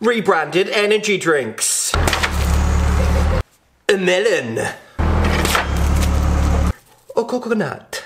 Rebranded energy drinks. A melon. A coconut.